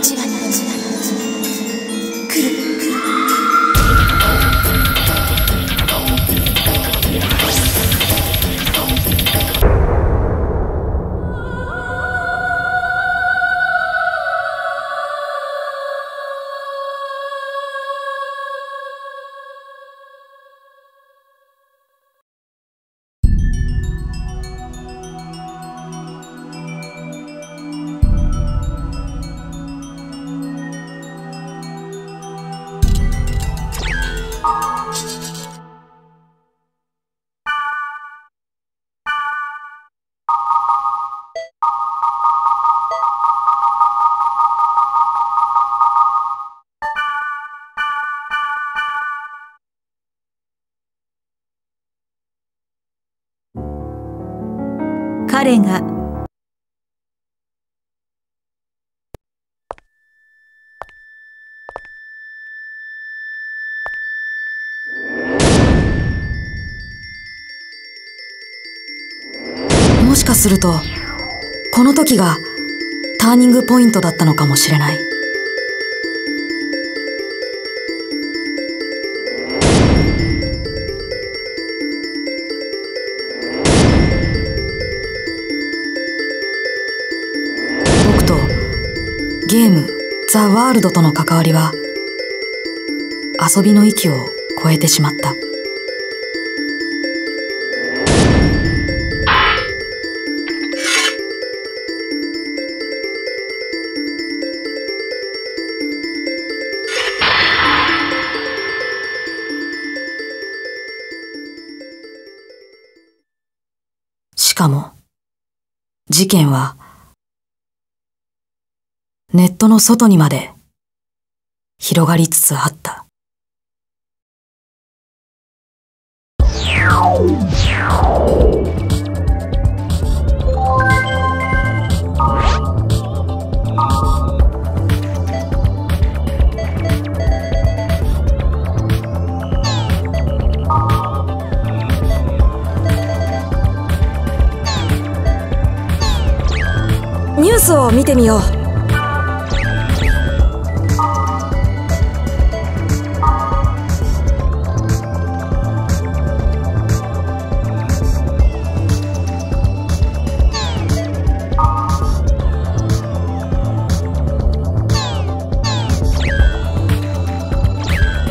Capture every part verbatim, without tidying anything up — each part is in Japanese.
命が来る。彼がもしかするとこの時がターニングポイントだったのかもしれない。ゲーム「ザ・ワールド」との関わりは遊びの域を超えてしまった。しかも事件はネットの外にまで広がりつつあった。ニュースを見てみよう。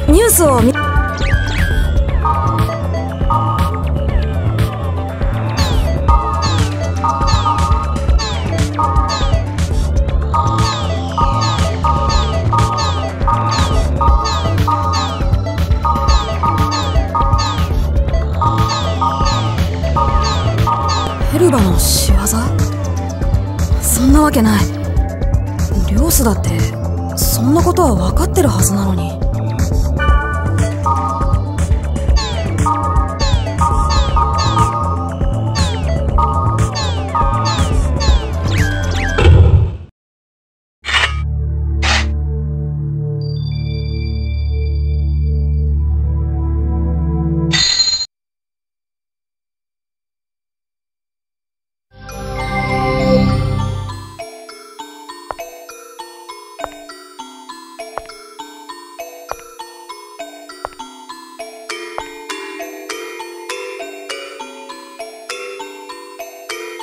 ニュースを見ヘルバの仕業？そんなわけない。リョースだってそんなことは分かってるはずなのに。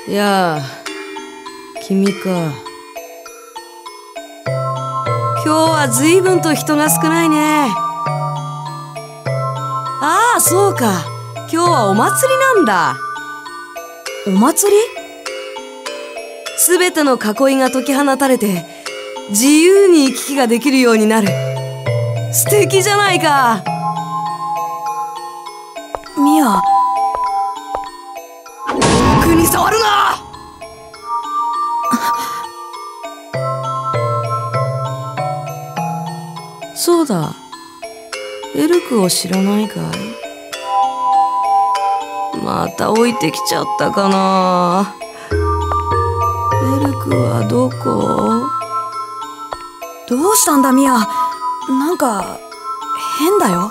やあ、君か。今日は随分と人が少ないね。ああ、そうか。今日はお祭りなんだ。お祭り？すべての囲いが解き放たれて、自由に行き来ができるようになる。素敵じゃないか。ミア。触るな！そうだ、エルクを知らないかい？また置いてきちゃったかな。エルクはどこ？どうしたんだミア、なんか変だよ。